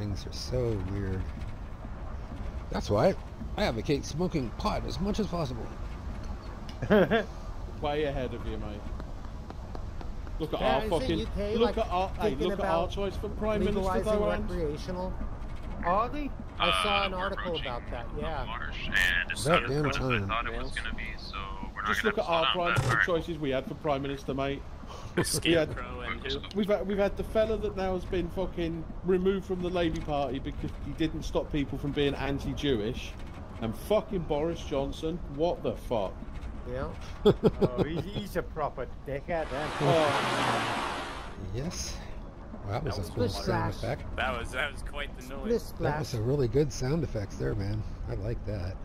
Things are so weird. That's why I advocate smoking pot as much as possible. Way ahead of you, mate. Look at our choice for Prime Minister, though, recreational. Audi? I saw an article about that, yeah. And it's not as I thought it was going to be, so we're not going to. Just look at our choices we had for Prime Minister, mate. We've had the fella that now has been fucking removed from the Labour Party because he didn't stop people from being anti-Jewish, and fucking Boris Johnson. What the fuck? Yeah. Oh, he's a proper dickhead, then. Oh. Yes. Well, that was a cool sound effect. That was quite the noise. That was a really good sound effects there, man. I like that.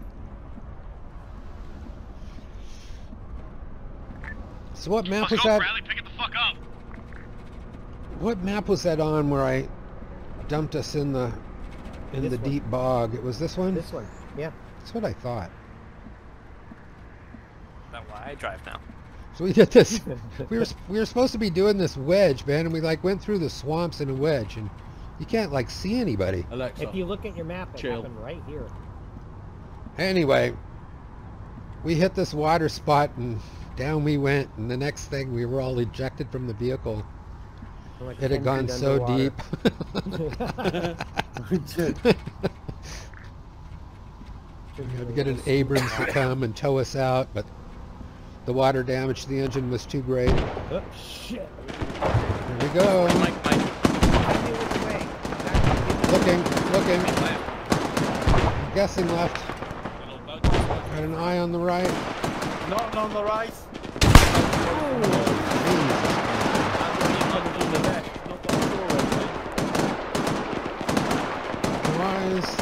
So what map was that? Bradley, pick it the fuck up. What map was that on where I dumped us in the deep bog? It was this one? This one, yeah. That's what I thought. That's why I drive now. So we did this. we were supposed to be doing this wedge, man, and we like went through the swamps in a wedge, and you can't like see anybody. Alexa, if you look at your map, it happened right here. Anyway, we hit this water spot and down we went, and the next thing we were all ejected from the vehicle. Like it had gone so deep. We had to get an Abrams to come and tow us out, but the water damage to the engine was too great. Oh, shit. Here we go. Mike. Looking. I'm guessing left. Got an eye on the right. Not on the right. Oh, Jesus. Rise.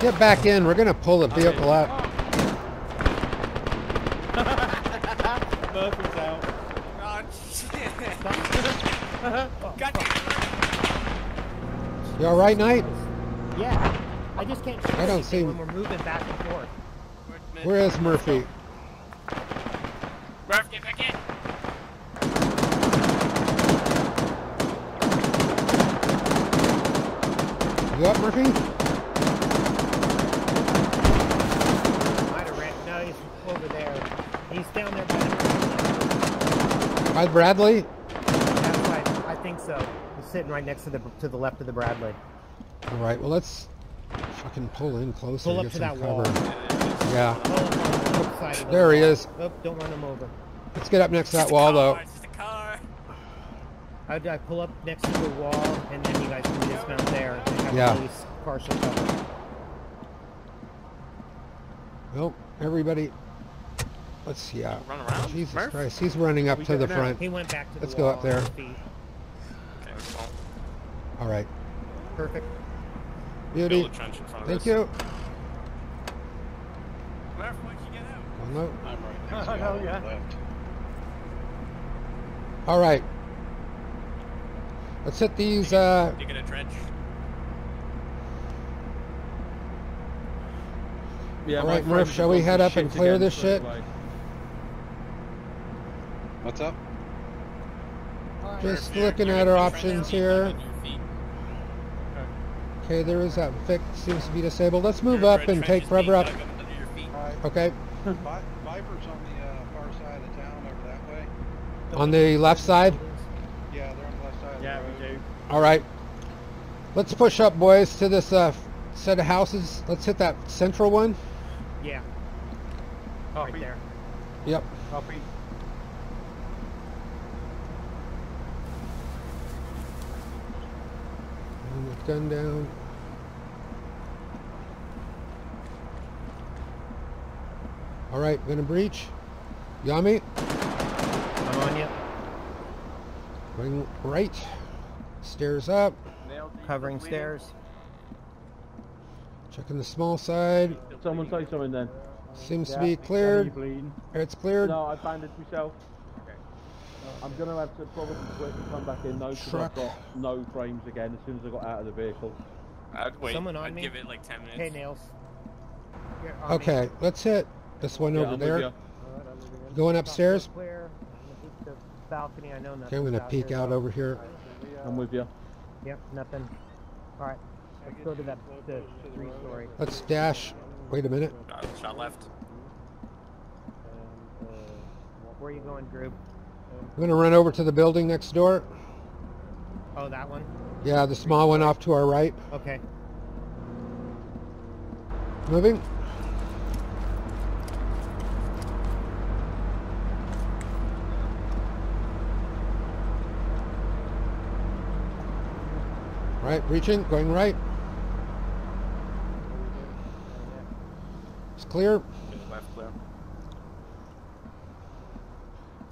Get back in. We're gonna pull the vehicle out. Murphy's out. Oh shit! Gotcha. You all right, Knight? Yeah. I just can't. I don't see. When we're moving back and forth. Where is Murphy? Murphy, get back in. You up, Murphy? Down there by Bradley? That's right. I think so. He's sitting right next to the left of the Bradley. All right. Well, let's fucking pull in closer. Pull up to that wall. Yeah. Pull up there he is. Oh, don't run him over. Let's get up next to that wall, though. It's just a car. I pull up next to the wall, and then you guys can dismount there. And have partial cover. Well, everybody. Let's see. Yeah. Run around. Jesus Christ, he's running up to the front. He went back to the wall. Let's go up there. All right. Perfect. Beauty. Thank you. Murph, why'd you get out? Oh, no. I'm right next to you. Yeah. All right. Let's hit these. Digging a trench. Yeah. All right, Murph. Shall we head up and clear this shit? What's up? Just looking at our options here. Okay, there is that Vic seems to be disabled. Let's move up and take cover up. Okay. Viper's on the far side of the town over that way. On the left side? Yeah, they're on the left side of the road. Yeah, we do. All right. Let's push up, boys, to this set of houses. Let's hit that central one. Yeah. Oh, right there. Yep. Copy. Gun down. All right, gonna breach. Yami. I'm on you. Going right. Stairs up. Covering stairs. Checking the small side. Someone say something then. Seems to be cleared. It's cleared. No, I bandaged myself. I'm going to have to probably quit and come back in though because I've got no frames again as soon as I got out of the vehicle. I'd wait. Someone on me. Give it like 10 minutes. Hey, Nails. Okay, let's hit this one over there. Right, going upstairs. Balcony, I know nothing. Okay, I'm going to peek out over here. I'm with you. Yep, nothing. Alright, let's go to that three-story. Let's dash. Wait a minute. Shot left. Where are you going, Group? I'm going to run over to the building next door. Oh, that one? Yeah, the small one off to our right. Okay. Moving. Right, breaching, going right. It's clear. Left clear.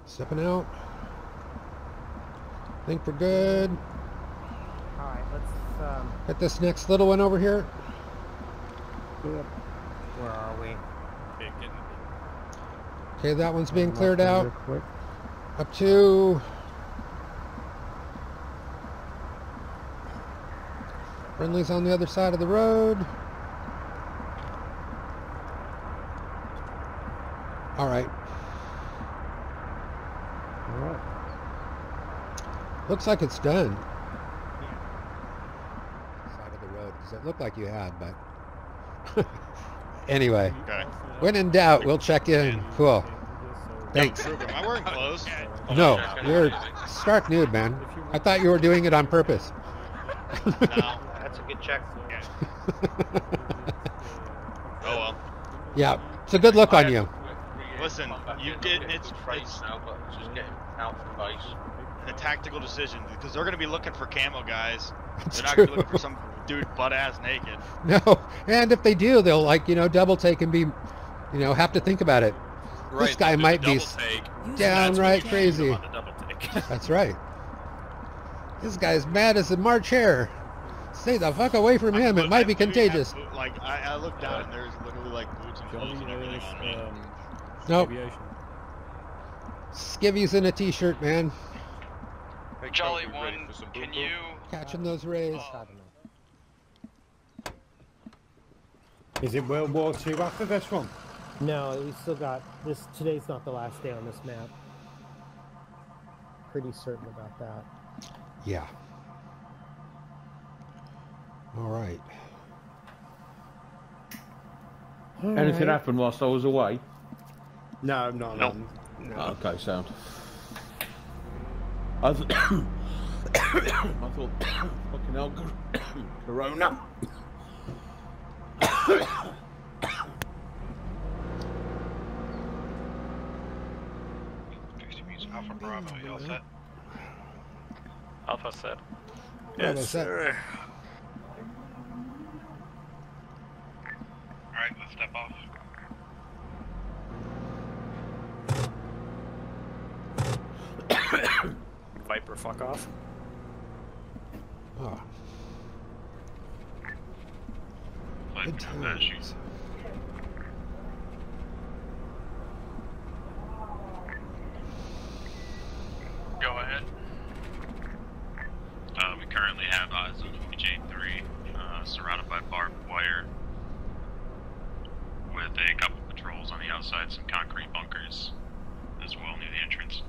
Stepping out. I think we're good. All right, let's hit this next little one over here. Where are we? Okay, that one's being cleared out. Up to friendlies on the other side of the road. All right. Looks like it's done. Yeah. Side of the road, because it looked like you had, but anyway. Okay. When in doubt, we'll check in. Cool. Thanks. Am I wearing clothes? No, you're stark nude, man. I thought you were doing it on purpose. No, that's a good check. Yeah. Oh well. Yeah, it's a good look on you. Listen, you did. It's price now, but just getting out from vice. A tactical decision because they're going to be looking for camo guys. That's they're not going to be looking for some dude butt ass naked. No, and if they do, they'll like double take and be, have to think about it. Right, this guy might be downright crazy. That's right. This guy's mad as a March hare. Stay the fuck away from him. It might be contagious. Like I look down and there's literally like boots and clothes and everything on me. Nope. Skivvies in a t-shirt, man. Jolly One, can you... Catching those rays. Is it World War II after this one? No, we still got... this. Today's not the last day on this map. Pretty certain about that. Yeah. Alright. Anything happened whilst I was away? No, not long. No. Oh, okay, sound. I thought, fucking hell, Corona. Alpha Bravo, you all set? Alpha set. Yes, sir. Alright, let's step off. Viper, fuck off. Oh. Viper, shoot. Go ahead. We currently have Zone 28-3 surrounded by barbed wire with a couple patrols on the outside, some concrete bunkers as well near the entrance.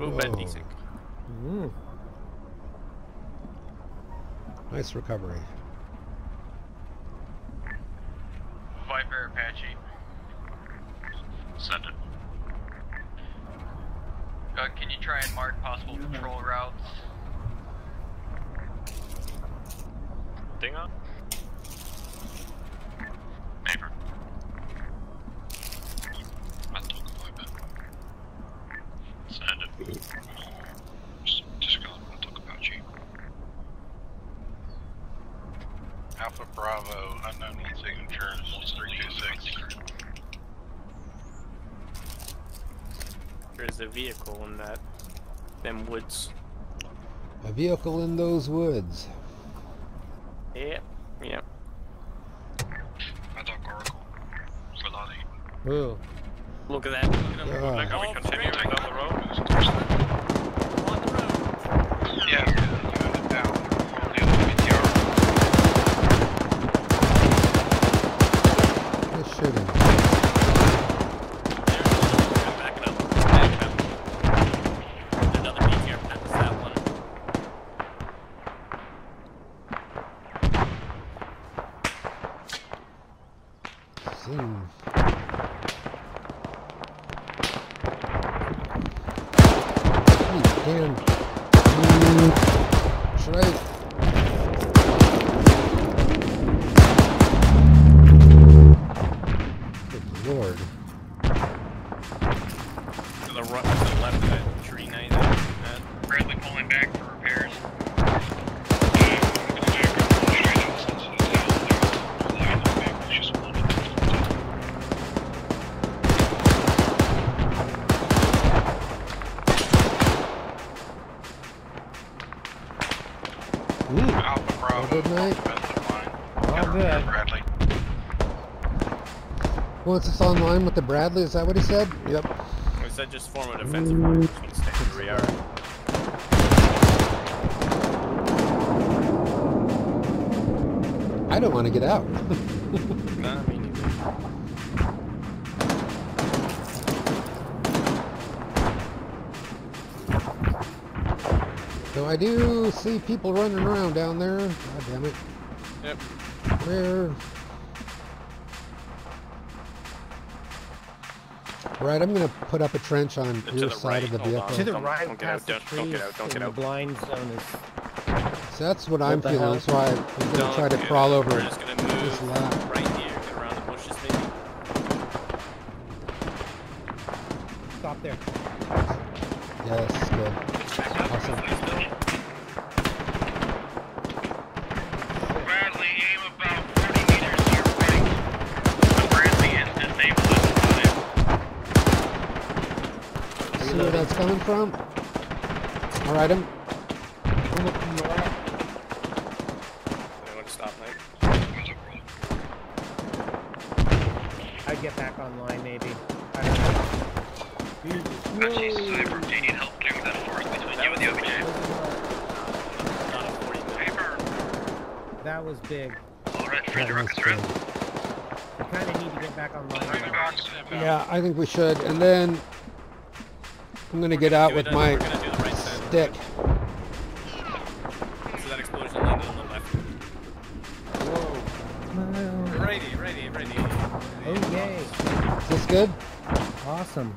Movement D6. Mm. Nice recovery. Viper Apache. Send it. Doug, can you try and mark possible patrol routes? Ding on. Neighbor. I'll talk about that. Send it. Just gonna want to talk about you. Alpha Bravo, unknown signatures, 326. There's a vehicle in that, them woods. A vehicle in those woods. Yep, yep. I thought Oracle. Whoa. Look at that. Look, are we continuing down the road? On the road. Yeah, down the BTR. Let's shoot him. Once it's online with the Bradley, is that what he said? Yep. He said just form a defensive line between state and rear. I don't want to get out. Nah, me neither. So I do see people running around down there. God damn it. Yep. Where? Right, I'm going to put up a trench on your side of the vehicle. To the right, don't get out, don't get out, don't get out. The blind zone is... So that's what I'm feeling, so I'm going to try to crawl over. We're just going to move right here, get around the bushes maybe. Stop there. Yes, good. Awesome. Bradley, aim about 40 meters to your right. Bradley is disabled. See where that's coming from? Alright, him. I'm looking to the left. I want to stop, Mike. I'd get back online, maybe. I don't know. Actually, Cyber, do you need help doing that for us between you and the OBJ? Not a 40 paper. That was big. Alright, free to rock us around. We kind of need to get back online. Yeah, I think we should. And then... I'm gonna get out with my stick. So that explosion landed on the left. Whoa. Righty, righty, righty. Oh, yay. Is this good? Awesome.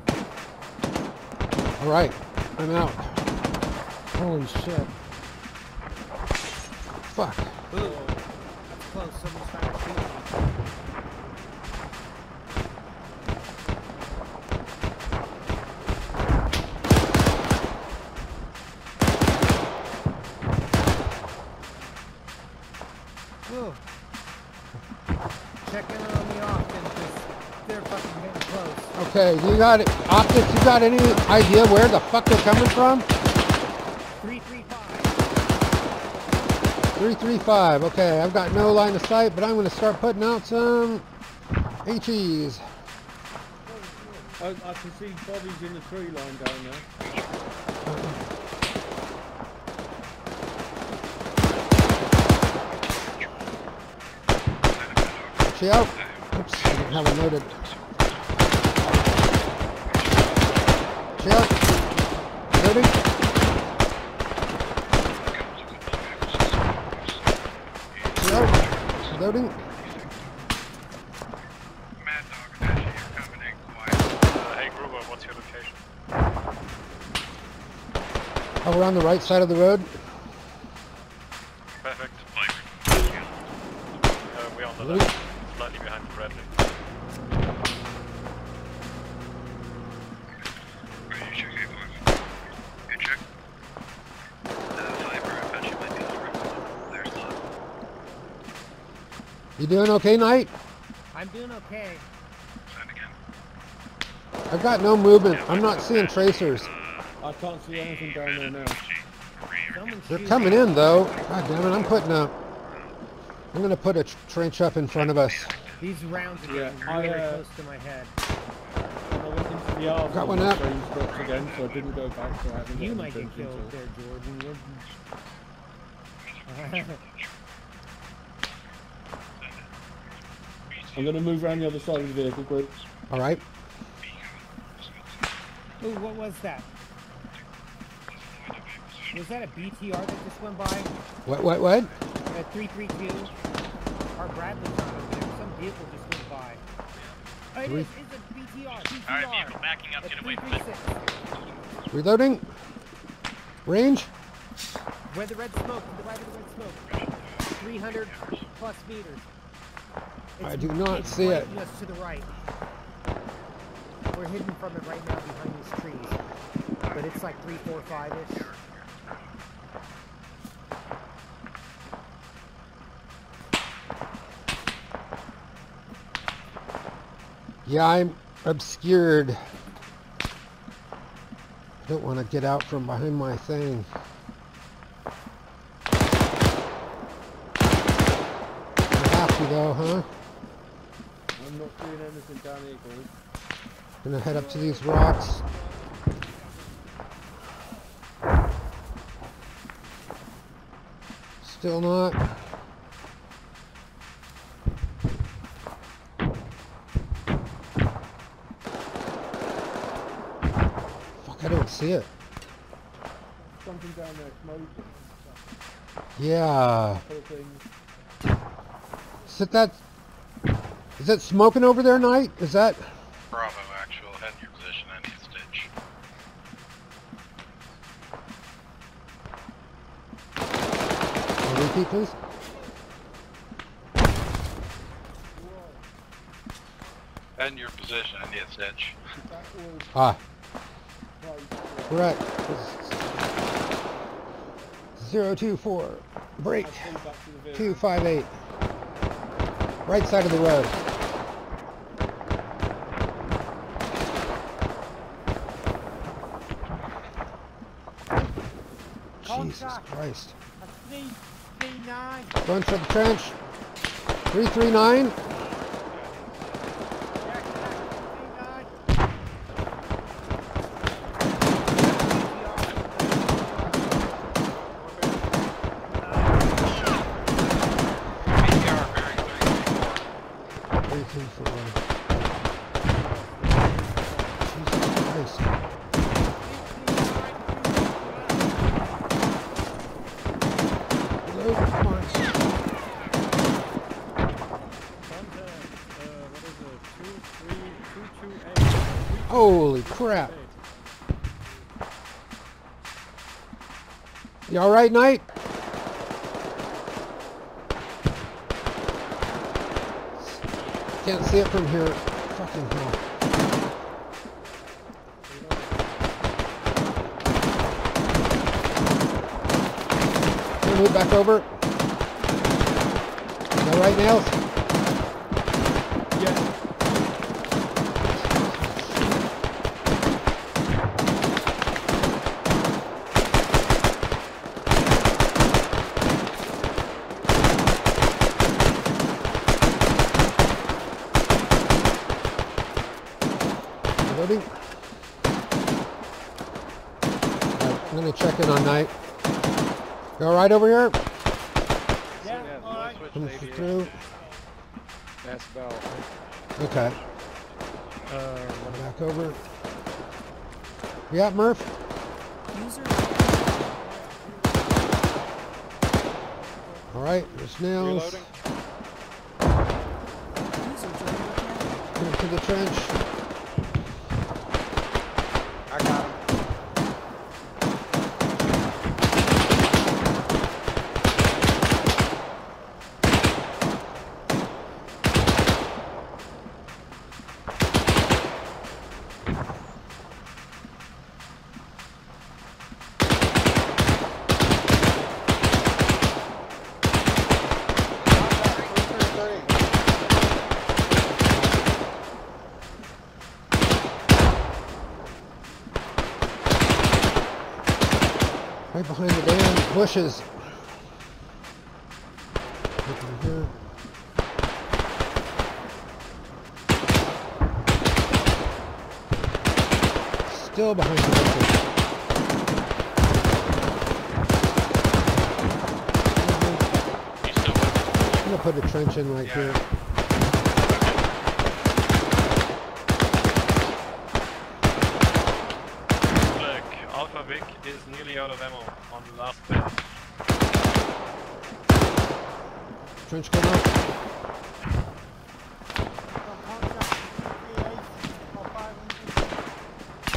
Alright, I'm out. Holy shit. Fuck. Ooh. That's close, someone's trying to shoot me. Okay, you got it. Optics, you got any idea where the fuck they're coming from? 335. 335, okay. I've got no line of sight, but I'm going to start putting out some HEs. I can see bodies in the tree line down there. She out? Oops, I didn't have it loaded. Yep. Good. maybe? No, loading. Mad Dog, Apache, you're coming in quiet. Hey Gruber, what's your location? Oh, we're on the right side of the road. Perfect. We're on the left, slightly behind Bradley. You doing okay, Knight? I'm doing okay. I've got no movement. I'm not seeing tracers. I can't see anything down there now. They're coming in though. God damn it! I'm gonna put a trench up in front of us. These rounds are getting really close to my head. Got one up. Again, so I didn't go back, so I you might get killed there, Jordan. I'm going to move around the other side of the vehicle group. Alright. Ooh, what was that? Was that a BTR that just went by? What? A 332. Our Bradley's on over there. Some vehicle just went by. Oh, it's a BTR. Alright, vehicle backing up. Get away from it. Reloading. Range. Where the red smoke. To the right of the red smoke. 300 plus meters. It's I do not see it. Just to the right. We're hidden from it right now behind these trees. But it's like 3, 4, 5-ish. Yeah, I'm obscured. I don't want to get out from behind my thing. I have to though, huh? I'm not doing anything down here, boys. Gonna head up to these rocks. Still not. Fuck, I don't see it. Something down there smoking. Yeah. Sit that. Is it smoking over there, Knight? Is that? Bravo, actual. Head in your position. I need a stitch. Can you repeat, please? Head in your position. I need a stitch. Ah. Correct. 024. Break. 258. Right side of the road. Jesus Christ. Going for the trench. 339. Holy crap. You alright, Knight? Can't see it from here. Fucking hell. We'll move back over. You alright, Nailz? I'm gonna check in on Knight. You alright over here? Yeah, alright. Come through. That's about. Okay. Back over. Yeah, Murph? All right, it's nailz. Into the trench. I got right behind the damn bushes. Looking here. Still behind the bushes. I'm gonna put a trench in right here. Vic is nearly out of ammo on the last bit. Trench going up.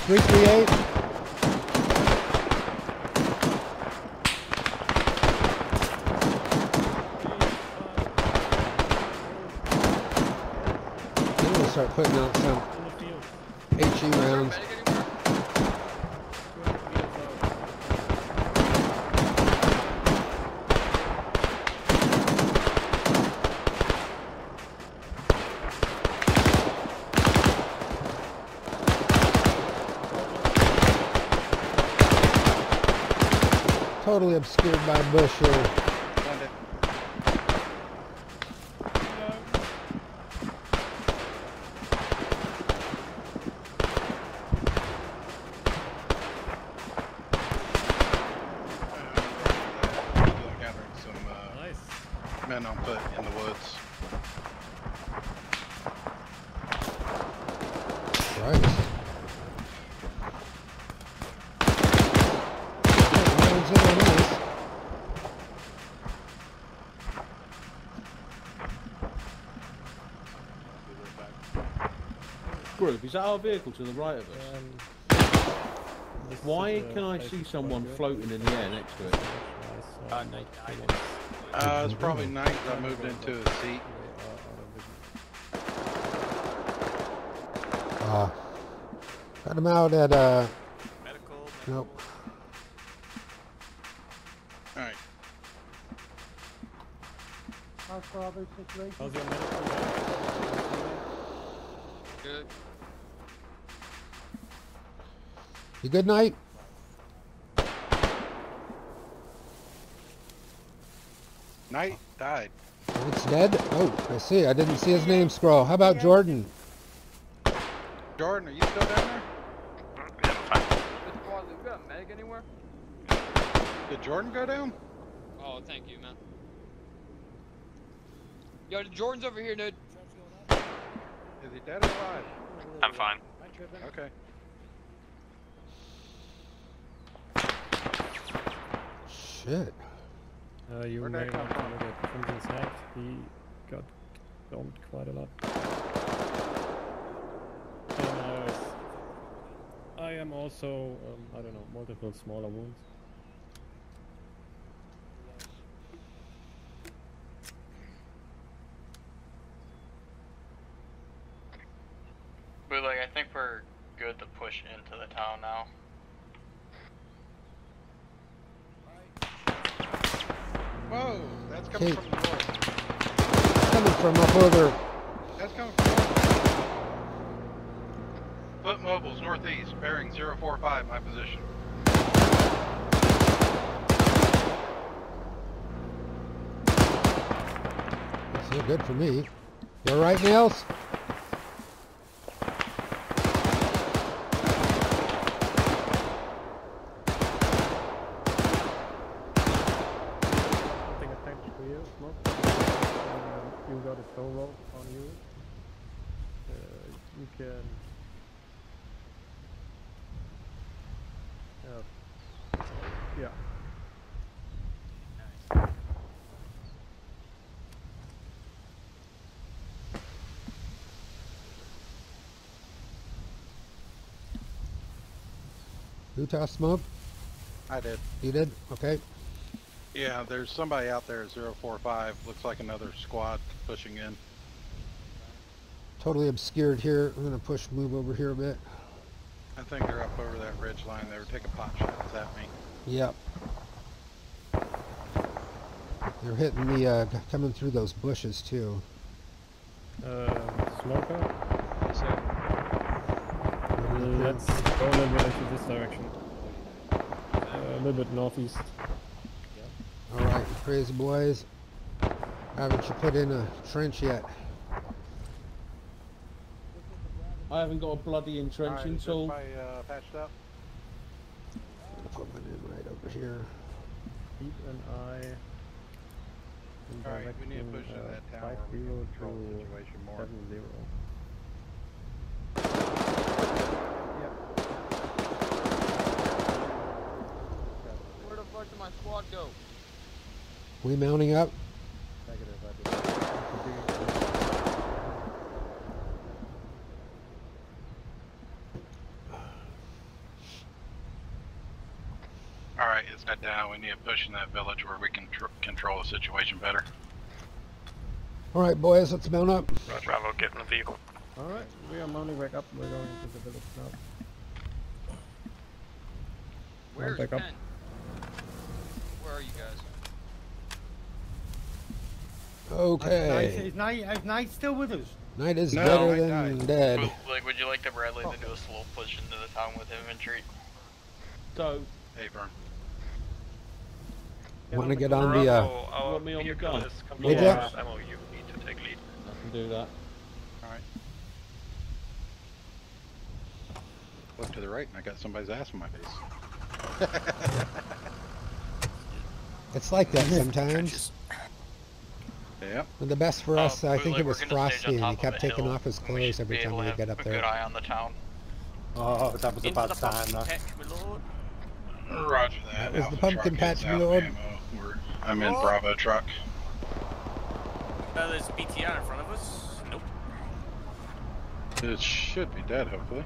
Three, 3-8. I'm gonna start putting out some HE rounds. Totally obscured by a bush here. Gathering some men on foot in the woods. Right. Group, is that our vehicle to the right of us? Why can I see someone floating in the air next to it? It's probably Knight that moved into a seat. Got him out at medical. Nope. Alright. How's your medical? Good. You good, Knight? Knight died. Oh, it's dead? Oh, I see. I didn't see his name scroll. How about Jordan? Jordan, are you still down there? Yeah, I'm fine. You got a medic anywhere? Did Jordan go down? Oh, thank you, man. Yo, Jordan's over here, dude. Is he dead or alive? I'm fine. Okay. Shit. You may not want to get from this hack. He got domed quite a lot. And I am also, I don't know, multiple smaller wounds. Like, I think we're good to push into the town now. Whoa, that's coming from the north. That's coming from up over. That's coming from north. Foot mobiles northeast, bearing 045, my position. That's so good for me. You alright, nailz? Yeah. Who tossed smoke? I did. You did? Okay. Yeah, there's somebody out there at 045. Looks like another squad pushing in. Totally obscured here. I'm gonna push, move over here a bit. I think they're up over that ridge line. They were taking pot shots at me. Yep. They're hitting the, coming through those bushes too. Smoke out? Yes, sir. Let's go a little bit into this direction. A little bit northeast. All right, crazy boys. Haven't you put in a trench yet? I haven't got a bloody entrenching tool. Right, patched up. I'm gonna put mine in right over here. Keep an eye. All right, we need to push in that tower. 50 to 70. My squad go. We mounting up? Negative, I did. Alright, it's not down. We need to push in that village where we can control the situation better. Alright, boys, let's mount up. Roger, Bravo, get in the vehicle. Alright, we are mounting back up. We're going to the village now. Where's Ben? Where are you guys? Okay. Is Knight still with us? Knight is better than dead. Like, would you like the Bradley to do a slow push into the town with infantry? Go. Hey, Burn. Want to get on the, want me on the gun? MOU, need to take lead. I can do that. Alright. Look to the right and I got somebody's ass in my face. It's like that sometimes. Yeah. The best for us, I think it was Frosty, and he kept taking off his clothes every time we got up there. Good eye on the town. Oh, that was about time. Roger that. That was the pumpkin patch, my lord. I'm in Bravo truck. There's BTR in front of us. Nope. It should be dead, hopefully.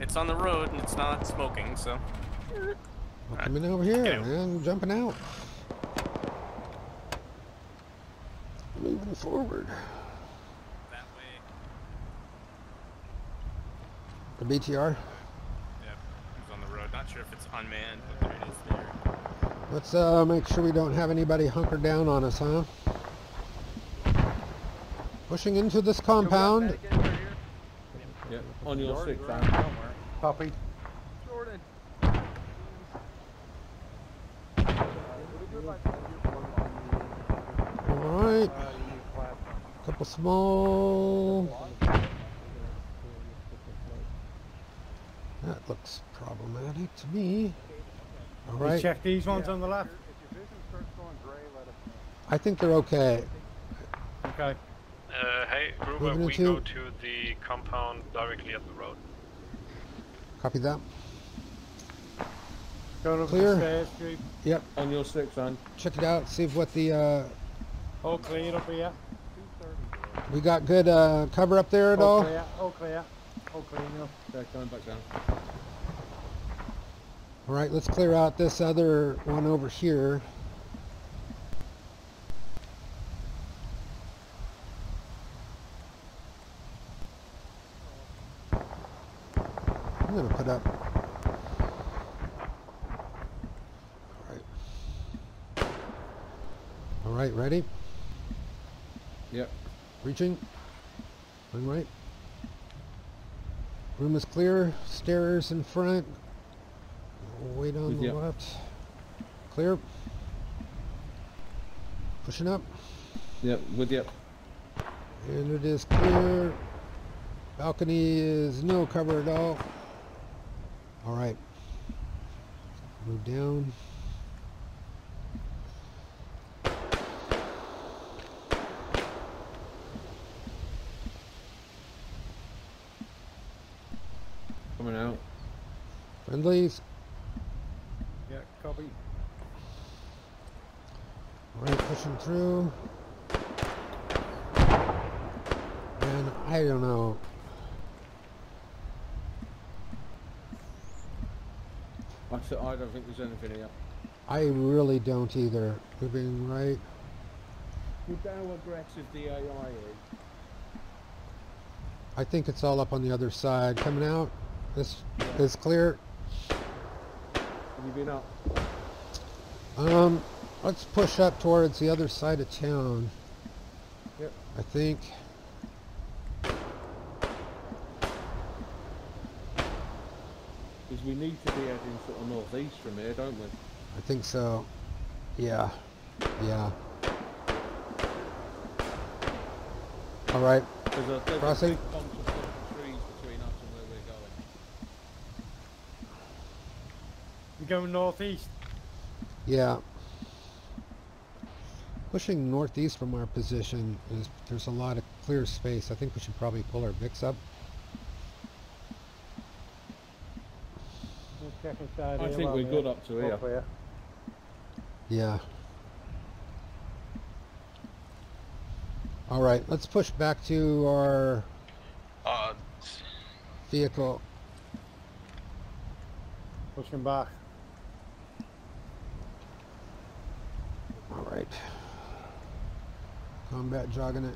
It's on the road and it's not smoking, so. Well, coming over here, man. Jumping out. Moving forward. That way. The BTR? Yep, it's on the road. Not sure if it's unmanned, but there it is there. Let's make sure we don't have anybody hunker down on us, huh? Pushing into this compound. Right yep. On your six, Poppy. Jordan. Alright, couple small. That looks problematic to me. Alright. Check these ones on the left. I think they're okay. Okay. Hey, Gruber, we go to the compound directly up the road. Copy that. Going up the stairs, Jeep. Yep. On your six, son. Check it out, see what the, All clear up here. We got good, cover up there at all? Clear, all clear. All clear, no. Okay, coming back down. Alright, let's clear out this other one over here. I'm gonna put up... Alright, ready? Yep. Reaching. Going right. Room is clear. Stairs in front. Wait on the left. Clear. Pushing up. Yep, with yep. And it is clear. Balcony is no cover at all. Alright. Move down. Friendlies. Yeah, Copy. We're pushing through. And I don't know. I don't think there's anything here. I really don't either. You're being right. Look how aggressive the AI is. I think it's all up on the other side. Coming out. This is clear. Have you been up? Let's push up towards the other side of town. Yep. I think. Because we need to be heading sort of northeast from here, don't we? I think so. Yeah. Yeah. All right. There's crossing. A big bunch of trees between us and where we're going. We're going northeast. Yeah. Pushing northeast from our position is there's a lot of clear space. I think we should probably pull our mix up. I think we're good up to here. Yeah. All right, let's push back to our vehicle. Pushing back. All right. Combat jogging it.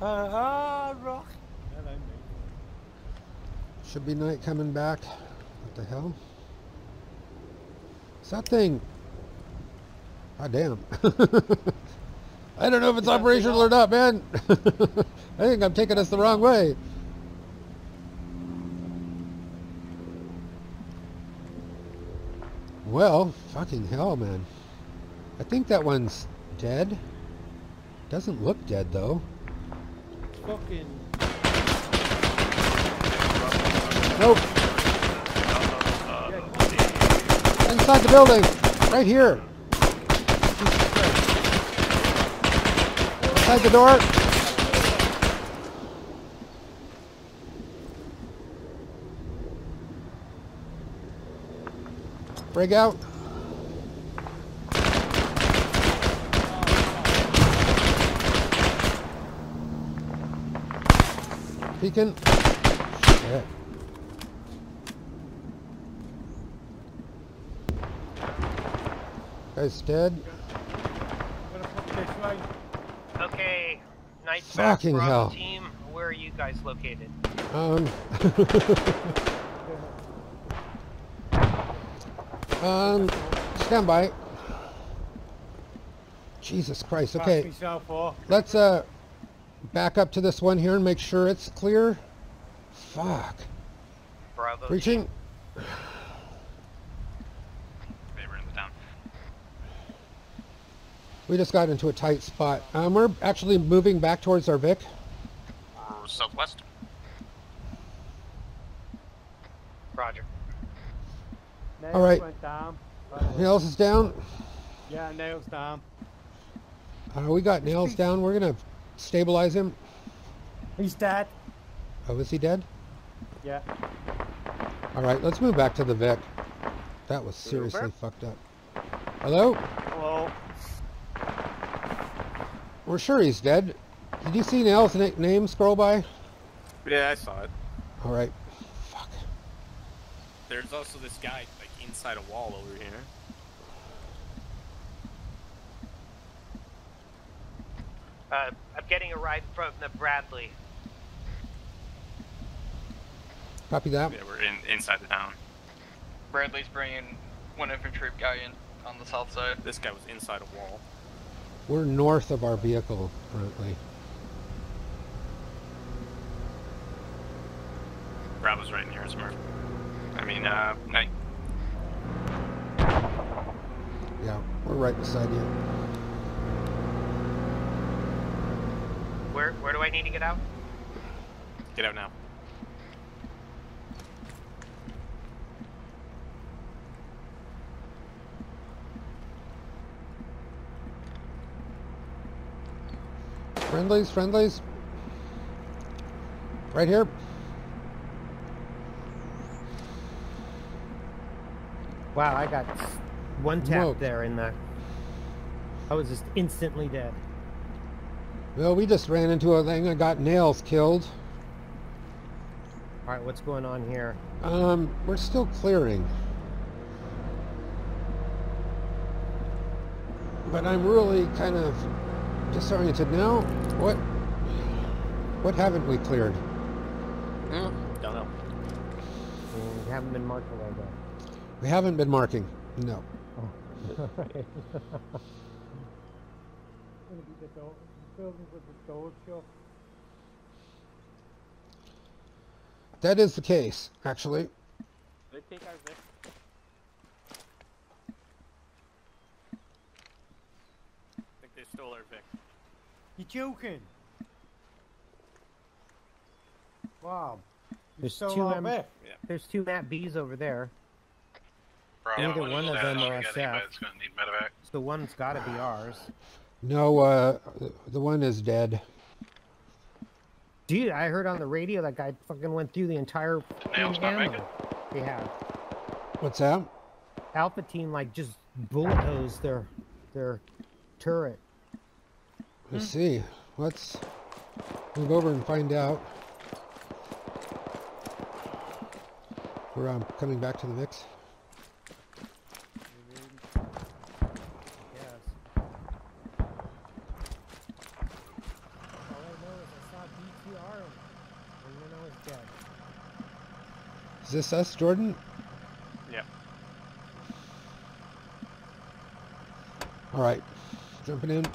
Rock. Hello, mate. Should be Knight coming back. What the hell? Is that thing? God damn. I don't know if it's operational or not, man. I think I'm taking us the wrong way. Well, fucking hell, man. I think that one's dead. Doesn't look dead, though. Fucking. Nope. Inside the building, right here. Inside the door. Break out. Peeking. Shit. Guy's dead. Okay, Knight. Fucking hell. Team, where are you guys located? Stand by. Jesus Christ. Okay. Let's back up to this one here and make sure it's clear. Fuck. Bravo. Reaching. They were in the town. We just got into a tight spot. We're actually moving back towards our Vic. Southwest. Roger. All right. Nails is down. Yeah, Nails down. We got Nails down. We're gonna stabilize him. He's dead. Oh, is he dead? Yeah. All right, let's move back to the Vic. That was seriously fucked up. Hello? Hello. We're sure he's dead. Did you see Nail's name scroll by? Yeah, I saw it. All right. Fuck. There's also this guy like inside a wall over here. I'm getting a ride from the Bradley. Copy that. Yeah, we're inside the town. Bradley's bringing one infantry guy in on the south side. This guy was inside a wall. We're north of our vehicle currently. Brad was right near us, Murphy. I mean, Knight. Yeah, we're right beside you. Where do I need to get out? Get out now. Friendlies, friendlies. Right here. Wow, I got one tap there in the... I was just instantly dead. Well, we just ran into a thing and got nailz killed. All right, what's going on here? We're still clearing. But I'm really kind of disoriented now. What haven't we cleared? Don't know. We haven't been marking right now. We haven't been marking, no. Oh. That is the case, actually. They take our victim. I think they stole our Vic. You're joking. Wow. There's two Mat Bs over there. Neither one of them are SF. So one's gotta be ours. No, the one is dead. Dude, I heard on the radio that guy fucking went through the entire team. What's that? Alpha team like just bulldozed their turret. Let's see. Let's move over and find out. We're coming back to the mix. Is this us, Jordan? Yeah. All right, jumping in.